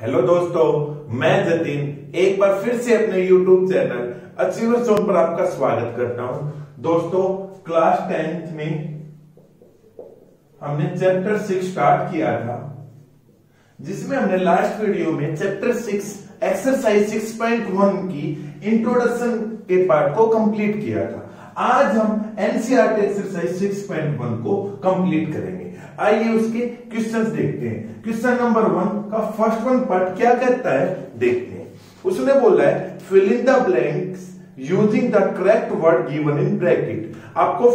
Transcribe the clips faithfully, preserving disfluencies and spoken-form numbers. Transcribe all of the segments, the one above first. Hello दोस्तों, मैं जतिन एक बार फिर से अपने YouTube चैनल अचीवर्स ज़ोन पर आपका स्वागत करता हूं। दोस्तों, क्लास टेंथ में हमने चैप्टर सिक्स स्टार्ट किया था, जिसमें हमने लास्ट वीडियो में chapter six exercise six point one की इंट्रोडक्शन के पार्ट को कंप्लीट किया था। आज हम NCERT exercise six point one को कंप्लीट करेंगे। आइए उसके क्वेश्चंस देखते हैं। क्वेश्चन नंबर वन का फर्स्ट वन पार्ट क्या कहता है देखते हैं। उसने बोला है fill in the blanks using the correct word given in bracket. आपको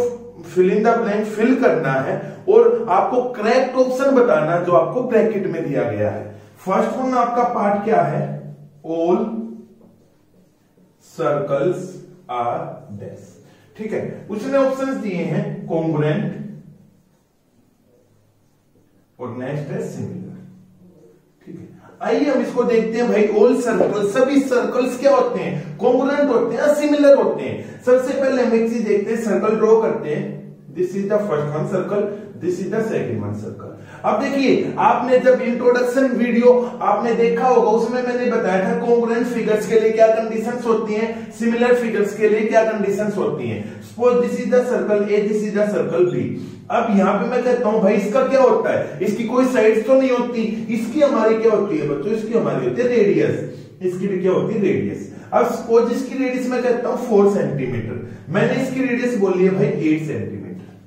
fill in the blank fill करना है और आपको करेक्ट ऑप्शन बताना जो आपको ब्रैकेट में दिया गया है। फर्स्ट वन आपका पार्ट क्या है, ऑल सर्कल्स आर डैश। ठीक है, उसने ऑप्शंस दिए हैं कॉन्ग्रुएंट और नेक्स्ट है सिमिलर। ठीक है, आइए हम इसको देखते हैं। भाई ऑल सर्कल, सभी सर्कल्स क्या होते हैं, कॉन्ग्रुएंट होते हैं, सिमिलर होते हैं। सबसे पहले हम एक चीज देखते हैं, सर्कल ड्रॉ करते हैं। This is the first one circle, this is the second one circle. अब देखिए, आपने जब इंट्रोडक्शन वीडियो आपने देखा होगा, उसमें मैंने बताया था कॉन्ग्रुएंट फिगर्स के लिए क्या कंडीशंस होती हैं, सिमिलर फिगर्स के लिए क्या कंडीशंस होती हैं। Suppose this is the circle A, this is the circle B. अब यहाँ पे मैं कहता हूं भाई इसका क्या होता है, इसकी कोई साइड्स तो नहीं होती, इसकी हमारी क्या होती है बच्चों, इसकी हमारी होती है रेडियस, इसकी भी क्या होती है रेडियस। अब सपोज इसकी रेडियस मैं कहता हूं फोर सेंटीमीटर, मैंने इसकी रेडियस बोली है भाई एट सेंटीमीटर।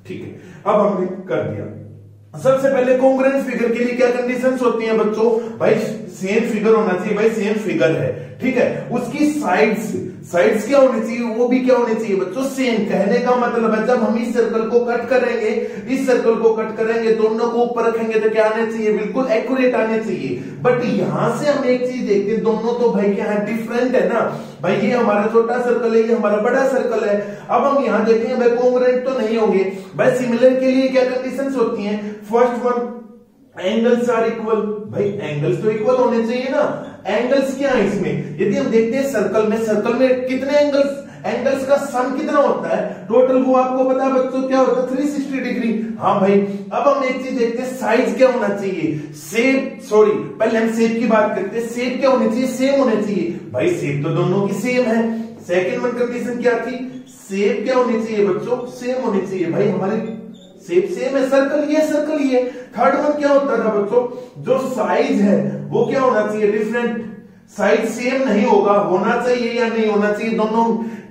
ठीक है, अब हमने कर दिया। सबसे पहले कॉन्ग्रुएंट फिगर के लिए क्या कंडीशंस होती हैं बच्चों, भाई सेम फिगर होना चाहिए, भाई सेम फिगर है। ठीक है, उसकी साइड्स साइड्स क्या होनी चाहिए, वो भी क्या होनी चाहिए बच्चों, सेम। कहने का मतलब है जब हम इस सर्कल को कट करेंगे, इस सर्कल को कट करेंगे, दोनों को ऊपर रखेंगे तो क्या आने चाहिए, बिल्कुल एक्यूरेट आने चाहिए। बट यहां से हम एक चीज देखते हैं, दोनों तो भाई के यहाँ डिफरेंट है ना। भाई ये हमारा छोटा सर्कल है, ये हमारा बड़ा सर्कल है। अब हम यहाँ देखते हैं भाई कॉन्ग्रुएंट तो नहीं होंगे। भाई सिमिलर के लिए क्या कंडीशंस होती हैं, first one angles are equal. भाई एंगल्स तो इक्वल होने चाहिए ना। एंगल्स क्या है इसमें, यदि हम देखते हैं सर्कल में, सर्कल में कितने एंगल्स, एंगल्स का सम कितना होता है टोटल, वो आपको पता है बच्चों क्या होता है, तीन सौ साठ डिग्री। हाँ भाई, अब हम एक चीज देखते हैं, साइज क्या होना चाहिए, शेप, सॉरी पहले हम शेप की बात करते हैं। शेप क्या होनी चाहिए, सेम होने चाहिए। भाई शेप तो दोनों की सेम है। सेकेंड वन कंडीशन क्या थी, शेप क्या होनी चाहिए बच्चों, सेम होनी चाहिए। भाई हमारे शेप सेम है, सर्कल ये सर्कल ये। थर्ड वन क्या होता था बच्चों, जो साइज है वो क्या होना चाहिए, डिफरेंट। साइज सेम नहीं होगा, होना चाहिए या नहीं होना चाहिए, दोनों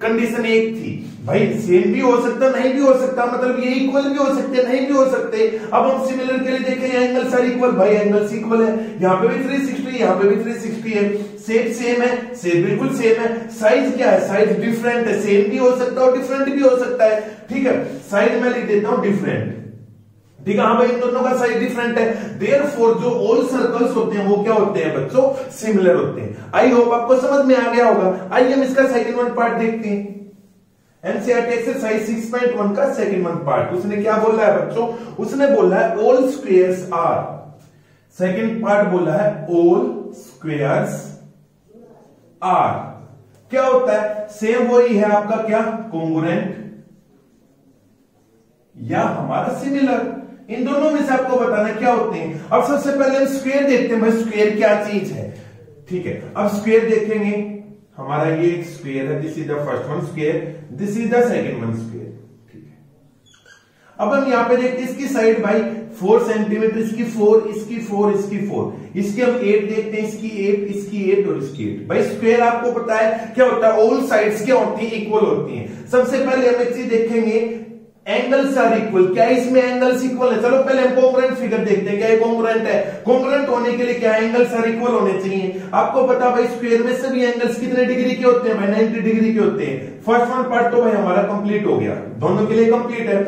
कंडीशन एक थी। भाई सेम भी हो सकता, नहीं भी हो सकता, मतलब ये इक्वल भी हो सकते, नहीं भी हो सकते। अब हम सिमिलर के लिए देखें, एंगल्स आर इक्वल। भाई एंगल्स इक्वल है, यहाँ पे भी तीन सौ साठ, यहाँ पे भी तीन सौ साठ है। शेप सेम है, शेप बिल्कुल सेम है। साइज क्या है, साइज डिफरेंट है, सेम भी हो सकता है और डिफरेंट भी हो सकता है। ठीक है, साइज में लिख देता हूं डिफरेंट। ठीक है, हाँ भाई इन दोनों का साइज डिफरेंट है। देयरफॉर जो ऑल सर्कल्स होते हैं वो क्या होते हैं बच्चों, सिमिलर होते हैं। आई होप आपको समझ में आ गया होगा। आइए हम इसका सेकंड वन पार्ट देखते हैं, NCERT exercise six point one का सेकंड वन पार्ट। उसने क्या बोला है बच्चों, उसने बोला है all squares are, second part बोला है ऑल स्क्वायर्स आर। क्या होता है, सेम वही है आपका क्या, कॉन्ग्रुएंट या हमारा सिमिलर, इन दोनों में से आपको बताना क्या होते हैं। अब सबसे पहले हम स्क्वायर देखते हैं, भाई स्क्वायर क्या चीज है। ठीक है, अब स्क्वायर देखेंगे, हमारा ये एक स्क्वायर है, this is the first one square, this is the second one square. ठीक है, अब हम यहाँ पे देखते हैं इसकी साइड, भाई फोर सेंटीमीटर, इसकी फोर, इसकी फोर, इसकी फोर, इसकी हम एट देखते हैं, इसकी एट, इसकी एट और इसकी एट। भाई स्क्वायर आपको पता है क्या होता है, ऑल साइड्स क्या होती है, इक्वल होती है। सबसे पहले हम एक चीज देखेंगे, एंगल्स आर इक्वल। क्या इसमें एंगल्स इक्वल है, चलो पहले हम कॉन्ग्रुएंट फिगर देखते हैं, क्या ये कॉन्ग्रुएंट है। कॉन्ग्रुएंट होने के लिए क्या, एंगल्स आर इक्वल होने चाहिए। आपको पता भाई स्क्वायर में सभी एंगल्स कितने डिग्री के होते हैं, भाई नब्बे डिग्री के होते हैं। फर्स्ट वन पार्ट तो भाई हमारा कंप्लीट हो गया, दोनों के लिए कंप्लीट है।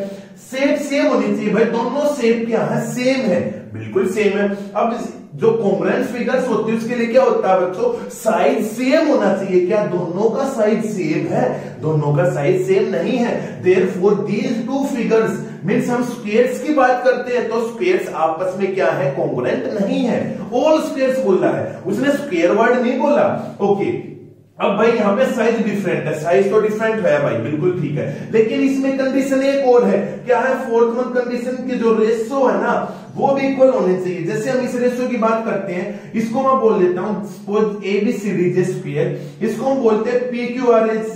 शेप सेम होनी चाहिए, भाई दोनों शेप क्या है, सेम है, बिल्कुल सेम है। अब जो कॉन्ग्रुएंट फिगर्स होती है उसके लिए क्या होता है बच्चों, साइज सेम होना चाहिए। क्या दोनों का साइज सेम है, दोनों का साइज सेम नहीं है। Therefore these two figures, means हम स्क्वायर्स की बात करते हैं तो स्क्वायर्स आपस में क्या है, कॉन्ग्रुएंट नहीं है। ऑल स्क्वायर्स बोला है उसने, स्क्वायर वर्ड नहीं बोला। ओके, अब भाई यहाँ पे साइज डिफरेंट है, साइज तो डिफरेंट है भाई, बिल्कुल ठीक है। लेकिन इसमें कंडीशन एक और है, क्या है, फोर्थ वन कंडीशन की जो रेशो है ना, वो भी इक्वल होने चाहिए। जैसे हम इस रेशियो की बात करते हैं, इसको मैं बोल देता हूं suppose A B C D J square, इसको हम बोलते हैं P Q R S,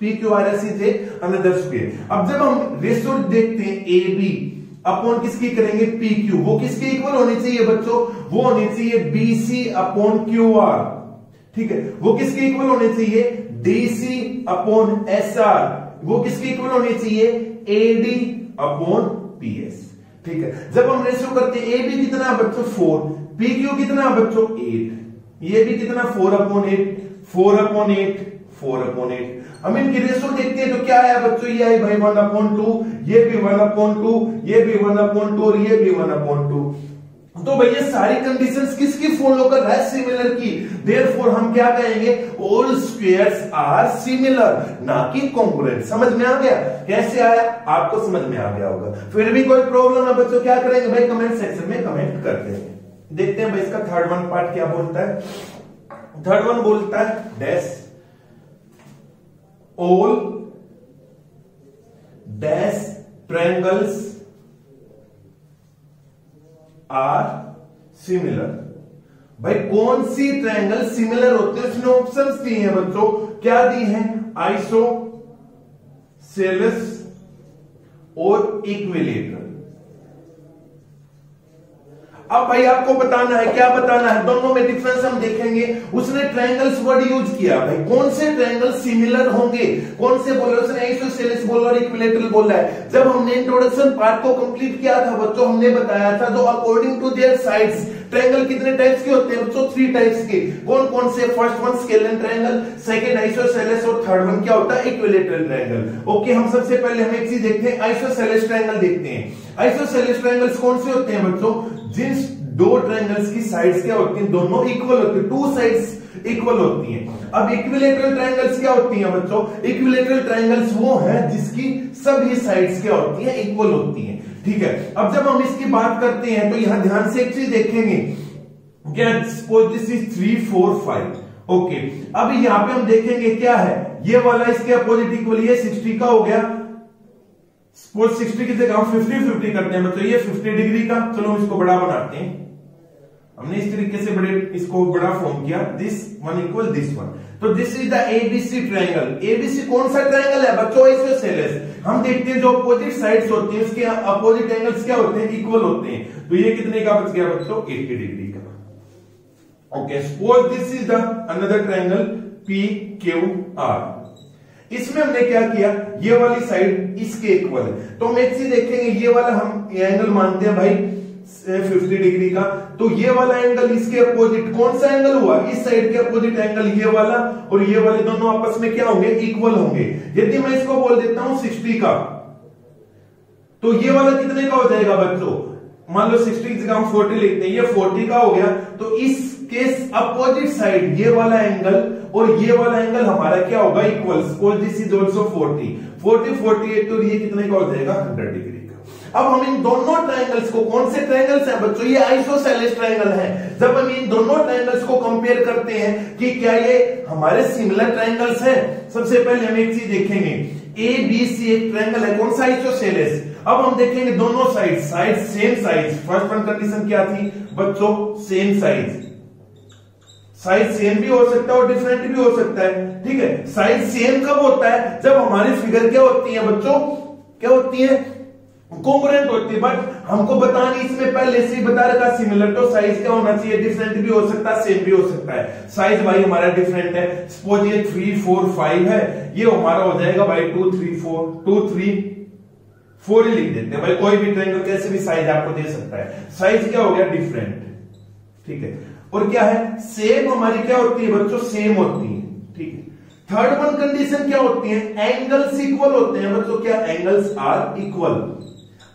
P Q R S जे अनदर स्क्वायर। अब जब हम रेशियो देखते हैं ए बी अपॉन किसकी करेंगे पी क्यू, वो किसके इक्वल होनी चाहिए बच्चों, वो होनी चाहिए B C upon Q R, ठीक है। वो किसके इक्वल होने चाहिए D C upon S R, वो किसके इक्वल होने चाहिए A D upon P S, ठीक है। जब हम रेशियो करते हैं ए बी कितना बच्चों फोर, पी क्यू कितना बच्चों एट, ये भी कितना four upon eight, four upon eight, four upon eight. हम इनकी रेशियो देखते हैं तो क्या आया बच्चों, ये आई भाई वन अपॉन टू, ये भी वन अपॉन टू, ये भी वन अपॉन टू और ये भी वन अपॉन टू। तो भैया सारी कंडीशंस किसकी फॉलो कर रहा है, सिमिलर की। देयरफॉर हम क्या कहेंगे ऑल स्क्वायर्स आर सिमिलर, ना कि कॉन्करेंट। समझ में आ गया, कैसे आया आपको समझ में आ गया होगा। फिर भी कोई प्रॉब्लम ना बच्चों, क्या करेंगे भाई कमेंट सेक्शन में कमेंट कर देंगे। देखते हैं भाई इसका थर्ड वन पार्ट क्या बोलता है। थर्ड वन बोलता है dash all dash triangles are similar. भाई कौन सी ट्रायंगल सिमिलर होते हैं, इसमें ऑप्शंस दिए हैं बच्चों, क्या दी हैं आइसोसेलेस और इक्विलेटरल। अब भाई आपको बताना है, क्या बताना है, दोनों में डिफरेंस हम देखेंगे। उसने ट्रायंगल्स वर्ड यूज किया, भाई कौन से ट्रायंगल सिमिलर होंगे, कौन से बोला उसने आइसोसेलेस बोला और इक्विलेटरल बोला है। जब हमने इंट्रोडक्शन पार्ट को कंप्लीट किया था बच्चों, हमने बताया था जो according to their sides triangle कितने टाइप्स के होते हैं बच्चों, थ्री टाइप्स के। कौन कौन से, first one scalene triangle, second isosceles और थर्ड वन क्या होता है इक्विलेटरल ट्रायंगल। ओके, हम सबसे पहले हम एक चीज देखते हैं आइसोसेलेस ट्रायंगल देखते हैं। आइसोसेलेस ट्रायंगल्स कौन से होते हैं बच्चों, जिस दो ट्रायंगल्स की साइड्स क्या होती हैं, दोनों इक्वल होती है, टू साइड्स इक्वल होती हैं। अब इक्विलेटरल ट्रायंगल्स क्या होती हैं बच्चों, इक्विलेटरल ट्रायंगल्स वो हैं जिसकी सभी साइड्स क्या होती हैं इक्वल होती हैं, ठीक है। अब जब हम इसकी बात करते हैं तो यहां ध्यान से एक चीज देखेंगे, get suppose this is three four five, okay. अब यहां पे हम देखेंगे क्या है, ये वाला इसके अपोजिट इक्वल, ये सिक्सटी का हो गया, सपोज सिक्सटी की जगह हम फिफ्टी फिफ्टी करते हैं बच्चों, ये फिफ्टी डिग्री का। चलो इसको बड़ा बनाते हैं, हमने इस तरीके से बड़े इसको बड़ा फॉर्म किया, this one equal this one. तो this is the ABC triangle. ABC कौन सा ट्रायंगल है बच्चों, आइसोसेलेस। हम देखते हैं जो अपोजिट साइड्स होती है उसके अपोजिट एंगल्स क्या होते हैं, इक्वल होते हैं। तो ये कितने का बच गया बच्चों, एटी डिग्री का। Okay, suppose this is the another triangle P Q R, इसमें हमने क्या किया, ये वाली साइड इसके इक्वल है। तो हम एक चीज देखेंगे, ये वाला हम एंगल मानते हैं भाई फिफ्टी डिग्री का, तो ये वाला एंगल इसके अपोजिट कौन सा एंगल हुआ, इस साइड के अपोजिट एंगल ये वाला और ये वाले दोनों आपस में क्या होंगे, इक्वल होंगे। यदि मैं इसको बोल देता हूं सिक्सटी का, तो ये वाला कितने का हो जाएगा बच्चों, मान लो सिक्सटी की जगह हम फोर्टी लिखते हैं, ये फोर्टी का हो गया। तो इस केस अपोजिट साइड ये वाला एंगल और ये वाला एंगल हमारा क्या होगा, equal. Suppose this is also forty forty forty eight, और ये कितने का हो जाएगा, हंड्रेड डिग्री। अब हम इन दोनों ट्रायंगल्स को, कौन से ट्रायंगल्स हैं बच्चों, ये आइसोसेलेस ट्रायंगल हैं। जब हम इन दोनों ट्रायंगल्स को कंपेयर करते हैं कि क्या ये हमारे सिमिलर ट्रायंगल्स हैं, सबसे पहले हम एक चीज देखेंगे, ए बी सी एक ट्रायंगल है, कौन सा आइसोसेलेस। अब हम देखेंगे दोनों side side same size. First one condition क्या थी बच्चों, सेम साइज। साइज सेम भी हो सकता है और डिफरेंट भी हो सकता है, ठीक है। साइज सेम कब होता है, जब हमारी फिगर क्या होती है बच्चों, क्या होती है, कॉन्करेंट होती है। बट हमको बतानी इसमें पहले से ही बता रखा सिमिलर, तो साइज क्या होना चाहिए, डिफरेंट भी हो सकता है सेम भी हो सकता है। साइज भाई हमारा डिफरेंट है, सपोज ये थ्री फोर फाइव है, ये हमारा हो जाएगा भाई two three four two three four ही लिख देते हैं भाई, कोई भी ट्रायंगल कैसे भी साइज आपको दे सकता है। साइज क्या हो गया, डिफरेंट, ठीक है। और क्या है, सेम हमारी क्या होती है बच्चों, सेम होती है, ठीक है। थर्ड वन कंडीशन क्या होती है, एंगल्स इक्वल होते हैं बच्चों, क्या एंगल्स आर इक्वल।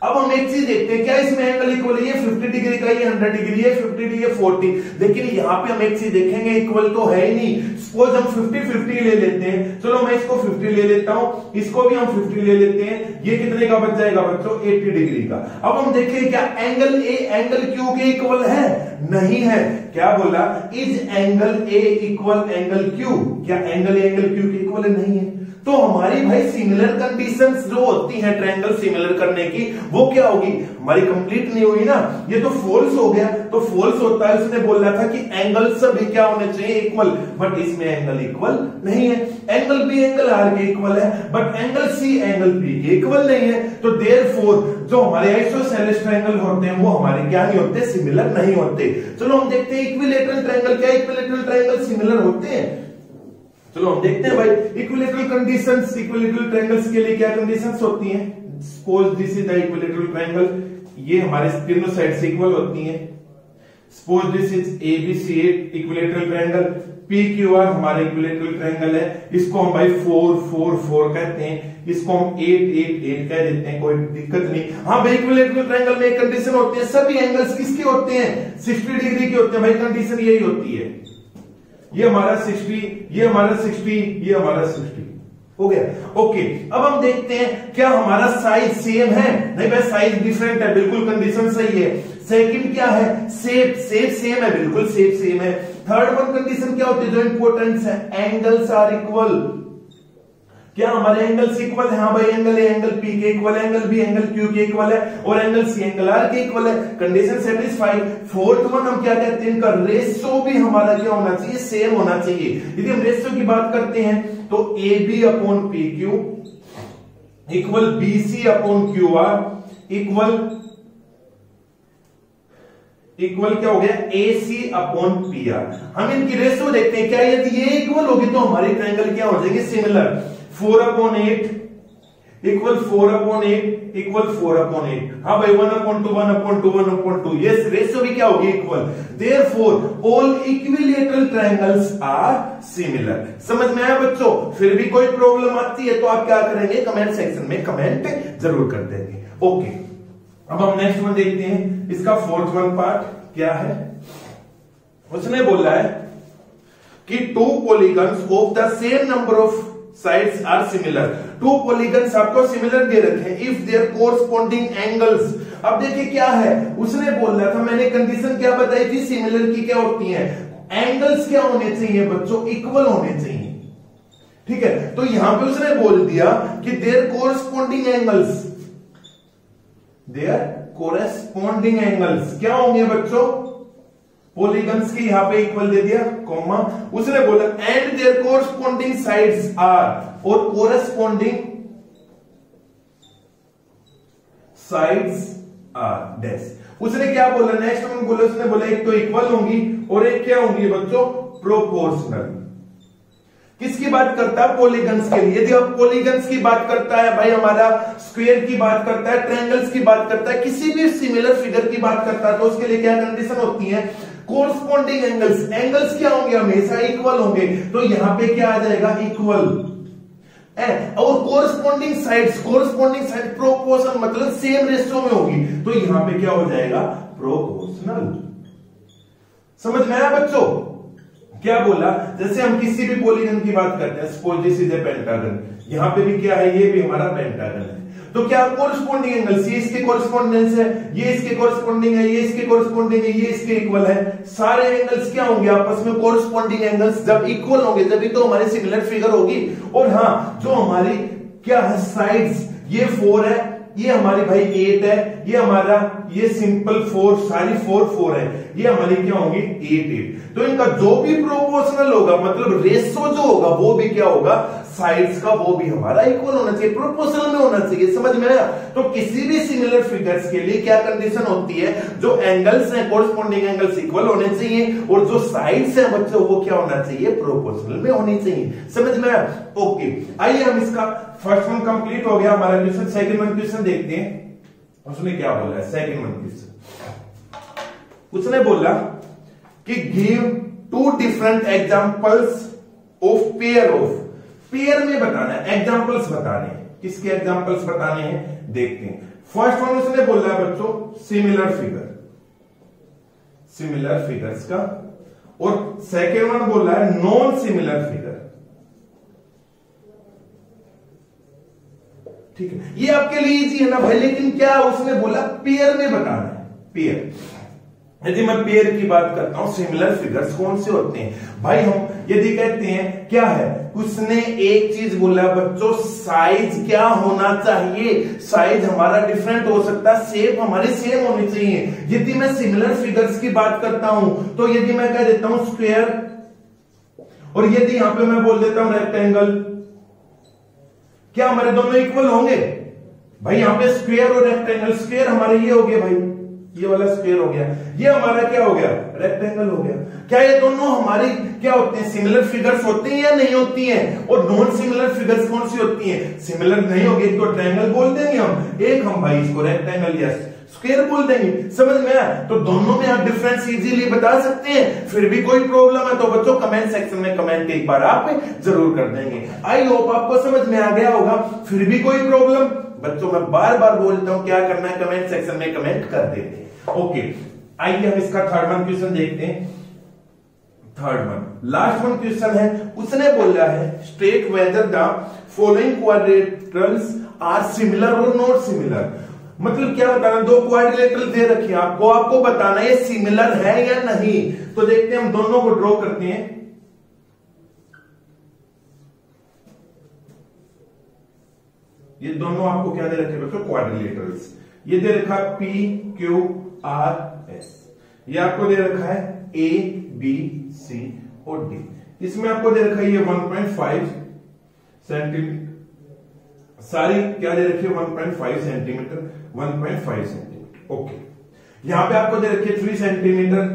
अब हम एक चीज देखते हैं, क्या इसमें एंगल इक्वल है, ये फिफ्टी डिग्री का, ये हंड्रेड डिग्री, ये फिफ्टी डिग्री, ये फोर्टी। लेकिन यहाँ पे हम एक चीज देखेंगे, इक्वल तो है ही नहीं। सपोज हम फिफ्टी फिफ्टी ले लेते हैं, चलो मैं इसको फिफ्टी ले लेता हूँ, इसको भी हम फिफ्टी ले लेते हैं, ये कितने का बच जाएगा बच्चों, एटी डिग्री का। अब हम देखें क्या एंगल ए एंगल क्यू के इक्वल है, नहीं है। क्या बोला, is angle A equal angle Q, क्या एंगल ए एंगल क्यू के इक्वल है, नहीं है। तो हमारी भाई सिमिलर कंडीशंस जो होती हैं ट्रायंगल सिमिलर करने की वो क्या होगी, हमारी कंप्लीट नहीं हुई ना, ये तो फॉल्स हो गया। तो फॉल्स होता है, उसने बोला था कि एंगल सभी क्या होने चाहिए इक्वल, बट इसमें एंगल इक्वल नहीं है। एंगल बी एंगल आर के इक्वल है but angle C angle B के इक्वल नहीं है। तो देयरफॉर जो हमारे आइसोसेलेस ट्रायंगल होते हैं वो हमारे क्या नहीं होते, सिमिलर नहीं होते। चलो हम देखते हैं इक्विलेटरल ट्रायंगल क्या, इक्विलेटरल ट्रायंगल सिमिलर होते हैं। चलो हम देखते हैं भाई इक्विलेटरल कंडीशंस, इक्विलेटरल ट्रायंगल्स के लिए क्या कंडीशंस होती हैं। Suppose this is the equilateral triangle, ये हमारे तीनों साइड से इक्वल होती हैं। Suppose this is ABC equilateral triangle, PQR हमारा इक्विलेटरल ट्रायंगल है। इसको हम भाई फोर फोर फोर कहते हैं, इसको हम आठ आठ आठ कह देते हैं, कोई दिक्कत नहीं। हाँ भाई इक्विलेटरल ट्रायंगल में एक कंडीशन होती है, सभी एंगल्स किसके होते हैं, साठ डिग्री के होते हैं भाई। कंडीशन यही होती है, ये हमारा साठ, ये हमारा साठ, ये हमारा साठ हो गया। ओके अब हम देखते हैं क्या हमारा साइज सेम है, नहीं भाई साइज डिफरेंट है, बिल्कुल कंडीशन सही है। सेकंड क्या है, शेप, शेप सेम है, बिल्कुल शेप सेम है। थर्ड वन कंडीशन क्या होती है जो इंपॉर्टेंट है, एंगल्स आर इक्वल, क्या हमारे एंगल्स इक्वल है। हाँ भाई एंगल ए एंगल पी के equal, angle B angle Q के इक्वल है और एंगल सी एंगल आर के इक्वल है, कंडीशन सेटिस्फाइड। फोर्थ वन हम क्या कहते हैं, इनका रेशो भी हमारा क्या होना चाहिए, सेम होना चाहिए। यदि हम रेशो की बात करते हैं तो A B upon P Q equal B C upon Q R equal equal क्या हो गया, A C upon P R. हम इनकी रेशो देखते हैं क्या, यदि ये इक्वल होगी तो हमारे ट्रायंगल क्या हो जाएंगे, similar. Four upon eight equal four upon eight equal four upon eight. हाँ भाई one upon two one upon two one upon two, ये रेशो भी क्या होगी, equal. Therefore all equilateral triangles are similar. समझ में आया बच्चों? फिर भी कोई प्रॉब्लम आती है तो आप क्या करेंगे, कमेंट सेक्शन में कमेंट जरूर कर देंगे। ओके अब हम नेक्स्ट वन देखते हैं, इसका फोर्थ वन पार्ट क्या है। उसने बोला है कि two polygons of the same number of sides are similar. Two polygons आपको सिमिलर दे रखे हैं इफ देयर कोरस्पॉन्डिंग एंगल्स। अब देखिए क्या है, उसने बोला था, मैंने कंडीशन क्या बताई थी, सिमिलर की क्या होती है, एंगल्स क्या होने चाहिए बच्चों, इक्वल होने चाहिए। ठीक है, तो यहां पे उसने बोल दिया कि their corresponding angles, their corresponding angles क्या होंगे बच्चों, पॉलीगन्स की यहां पे इक्वल दे दिया, कॉमा। उसने बोला and their corresponding sides are, और कोरेस्पॉन्डिंग साइड्स आर डैश। उसने क्या बोला, नेक्स्ट में बोला, उसने बोला एक तो इक्वल होंगी और एक क्या होंगी बच्चों, प्रोपोर्शनल। किसकी बात करता है, पॉलीगन्स के लिए। यदि आप पॉलीगन्स की बात करता है भाई, हमारा स्क्वायर की बात करता है, ट्रायंगल्स की बात करता है, किसी भी सिमिलर फिगर की बात करता है, तो उसके लिए क्या कंडीशन होती है, कोरस्पॉन्डिंग एंगल्स। एंगल्स क्या होंगे, हमेशा इक्वल होंगे, तो यहां पे क्या आ जाएगा, इक्वल। और corresponding sides, corresponding side proportion मतलब सेम रेशियो में होगी, तो यहां पे क्या हो जाएगा, प्रोपोर्शनल। समझ में आया बच्चों? क्या बोला, जैसे हम किसी भी पॉलीगन की बात करते हैं, suppose this is a pentagon, यहां पे भी क्या है, ये भी हमारा पेंटागन है। तो क्या कोरस्पॉन्डिंग एंगल्स, ये इसके कोरस्पॉन्डेंस है, ये इसके कोरस्पॉन्डिंग है, ये इसके कोरस्पॉन्डिंग है, ये इसके इक्वल है। सारे एंगल्स क्या होंगे, आपस में कोरस्पॉन्डिंग एंगल्स। जब इक्वल होंगे तभी तो हमारी सिमिलर फिगर होगी। और हाँ, जो हमारी क्या है साइड्स, ये फोर है, ये हमारी भाई एट है, ये हमारा ये सिंपल फोर, सारी फोर फोर है, ये हमारी क्या होंगी, एट एट। तो इनका जो भी प्रोपोर्शनल होगा, मतलब रेशो जो होगा वो भी क्या होगा, साइड्स का वो भी हमारा इक्वल होना चाहिए, प्रोपोर्शनल में होना चाहिए। समझ में आया? तो किसी भी सिमिलर फिगर्स के लिए क्या कंडीशन होती है, जो एंगल्स हैं, कोरस्पॉन्डिंग एंगल्स इक्वल होने चाहिए, और जो साइड्स हैं बच्चों वो क्या होना चाहिए, प्रोपोर्शनल में होनी चाहिए। समझ में आया? ओके, आइए हम इसका फर्स्ट वन कंप्लीट हो गया हमारा क्वेश्चन। सेकंड वन क्वेश्चन देखते हैं, उसने क्या बोला है, सेकंड वन क्वेश्चन। उसने बोला कि give two different examples of pair of, pair में बताना है, एग्जांपल्स बताने हैं, किसके एग्जांपल्स बताने हैं, देखते हैं। फर्स्ट वन उसने बोला है बच्चों सिमिलर फिगर, सिमिलर फिगर्स का, और सेकेंड वन बोला है नॉन सिमिलर फिगर। ठीक है, ये आपके लिए इजी है ना भाई, लेकिन क्या उसने बोला, पेयर में बताना है, पेयर। यदि मैं पेयर की बात करता हूं, सिमिलर फिगर्स कौन से होते हैं भाई? हम यदि कहते हैं क्या है, उसने एक चीज बोला बच्चों, साइज क्या होना चाहिए, साइज हमारा डिफरेंट हो सकता है, शेप हमारी सेम होनी चाहिए। यदि मैं सिमिलर फिगर्स की बात करता हूं तो यदि मैं कह देता हूं स्क्वायर, और यदि यहां पे मैं बोल देता हूं रेक्टेंगल, क्या हमारे दोनों इक्वल होंगे भाई? यहां पे स्क्वायर और रेक्टेंगल, स्क्वायर हमारे ये हो गए भाई, ये वाला स्क्वायर हो गया, ये हमारा क्या हो गया, रेक्टेंगल हो गया। क्या ये दोनों हमारी क्या होते हैं, सिमिलर फिगर्स होते हैं या नहीं होती हैं? और नॉन सिमिलर फिगर्स कौन सी होती हैं? सिमिलर नहीं होगी तो ट्रायंगल बोल देंगे हम, एक हम भाई इसको रेक्टेंगल या स्क्वायर बोल देंगे। समझ में आया? तो दोनों में आप डिफरेंस इजीली बता सकते हैं। फिर भी कोई प्रॉब्लम है तो बच्चों कमेंट सेक्शन में कमेंट एक बार आप जरूर कर देंगे। आई होप आपको समझ में आ गया होगा। फिर भी कोई प्रॉब्लम बच्चों, मैं बार बार बोलता हूं क्या करना है, कमेंट सेक्शन में कमेंट कर देते हैं। ओके, आइए हम इसका थर्ड वन क्वेश्चन देखते हैं। Third one, last one question है। उसने बोला है state whether the following quadrilaterals are similar और नॉट सिमिलर। मतलब क्या बताना, दो क्वाड्रिलेटरल दे रखे आपको, आपको बताना ये सिमिलर है या नहीं। तो देखते हैं, हम दोनों को ड्रॉ करते हैं। ये दोनों आपको क्या दे रखे बच्चों, क्वाड्रिलेटरल्स। ये दे रखा पी क्यू आर एस, ये आपको दे रखा है ए बी सी और डी। इसमें आपको दे रखा है ये वन पॉइंट फाइव सेंटीमीटर, सारी क्या दे रखी है one point five centimetre, one point five centimetre. Okay, यहां पे आपको दे रखी है three centimetre,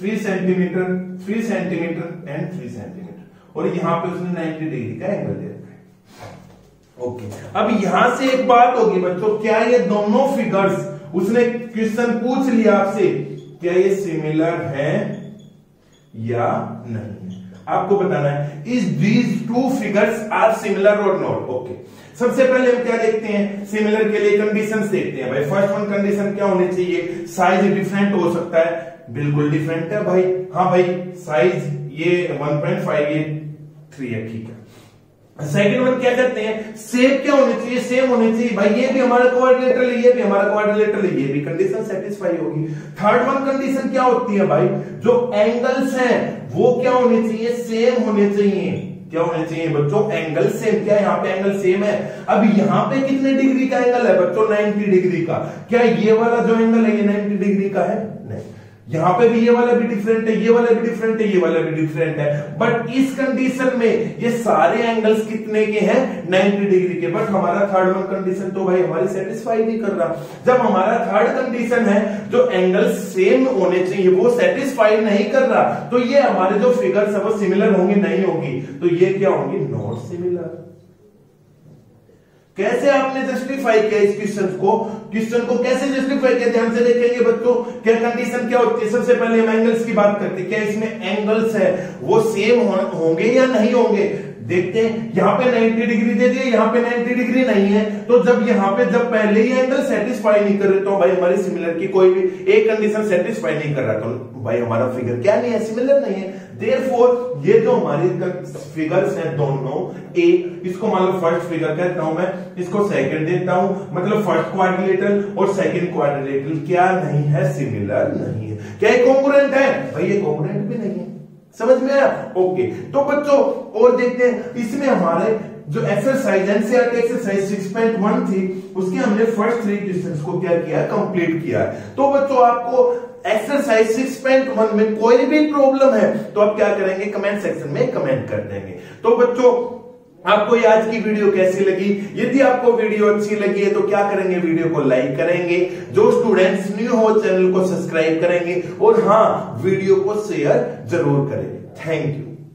three centimetre, three centimetre and three centimetre, और यहां पे उसने नाइन्टी डिग्री का एंगल दिया। Okay okay. अब यहां से एक बात होगी बच्चों, क्या ये दोनों फिगर्स, उसने क्वेश्चन पूछ लिया आपसे, क्या ये सिमिलर है या नहीं, आपको बताना है is these two figures are similar और नॉट। ओके, सबसे पहले हम क्या देखते हैं, सिमिलर के लिए कंडीशंस देखते हैं भाई। फर्स्ट वन कंडीशन क्या होनी चाहिए, साइज डिफरेंट हो सकता है। बिल्कुल डिफरेंट है भाई, हाँ भाई, साइज ये वन पॉइंट फाइव ये थ्री है, ठीक है। सेकेंड वन क्या कहते हैं, शेप क्या होनी चाहिए, सेम होनी चाहिए भाई, ये भी हमारा कोऑर्डिनेटर, ये भी हमारा कोऑर्डिनेटर, ये भी कंडीशन सेटिस्फाई होगी। थर्ड वन कंडीशन क्या होती है भाई, जो एंगल्स हैं वो क्या होने चाहिए, सेम होने चाहिए। क्या होने चाहिए बच्चों, एंगल सेम। क्या यहाँ पे एंगल सेम है? अब यहाँ पे कितने डिग्री का एंगल है बच्चों, नाइन्टी डिग्री का। क्या ये वाला जो एंगल है ये नाइन्टी डिग्री का है? नहीं, यहां पे भी ये वाला भी डिफरेंट है, ये वाला भी डिफरेंट है, ये वाला भी डिफरेंट है। बट इस कंडीशन में ये सारे एंगल्स कितने के हैं, नाइन्टी डिग्री के। बट हमारा थर्ड वन कंडीशन तो भाई हमारी सेटिस्फाई नहीं कर रहा। जब हमारा थर्ड कंडीशन है जो एंगल सेम होने चाहिए वो सेटिस्फाई नहीं कर रहा, तो ये हमारे जो फिगर्स है वो सिमिलर होंगी नहीं होगी, तो ये क्या होंगी, नॉट सिमिलर। कैसे आपने जस्टिफाई किया इस क्वेश्चन को, क्वेश्चन को कैसे जस्टिफाई किया, ध्यान से देखेंगे बच्चों। क्या कंडीशन क्या होती है, सबसे पहले हम एंगल्स की बात करते हैं। क्या इसमें एंगल्स है वो सेम होंगे या नहीं होंगे, देखते हैं। यहाँ पे नाइन्टी डिग्री दे दिए, यहाँ पे नाइन्टी डिग्री नहीं है, तो जब यहाँ पे जब पहले ही एंगल सेटिस्फाई नहीं कर रहे तो भाई हमारी सिमिलर की कोई भी एक कंडीशन सेटिस्फाई नहीं कर रहा, तो भाई हमारा फिगर क्या नहीं है, सिमिलर नहीं है। देयरफॉर ये जो हमारी फिगर्स हैं दोनों, ए इसको मान लो फर्स्ट फिगर कहता हूं मैं, इसको सेकंड देता हूं, मतलब फर्स्ट क्वाड्रिलेटरल और सेकंड क्वाड्रिलेटरल क्या नहीं है, सिमिलर नहीं है। क्या ये कॉन्ग्रुएंट है भाई? ये कॉन्ग्रुएंट भी नहीं है। समझ में आया? ओके, तो बच्चों और देखते हैं, इसमें हमारे जो exercise NCERT exercise six point one थी, उसके हमने फर्स्ट थ्री क्वेश्चंस को क्या किया, कंप्लीट किया। तो बच्चों आपको एक्सरसाइज सिक्स पॉइंट वन में कोई भी प्रॉब्लम है तो आप क्या करेंगे, कमेंट सेक्शन में कमेंट कर देंगे। तो बच्चों आपको ये आज की वीडियो कैसी लगी, यदि आपको वीडियो अच्छी लगी है तो क्या करेंगे, वीडियो को लाइक करेंगे, जो स्टूडेंट्स न्यू हो चैनल को सब्सक्राइब करेंगे, और हाँ वीडियो को शेयर जरूर करेंगे। Thank you.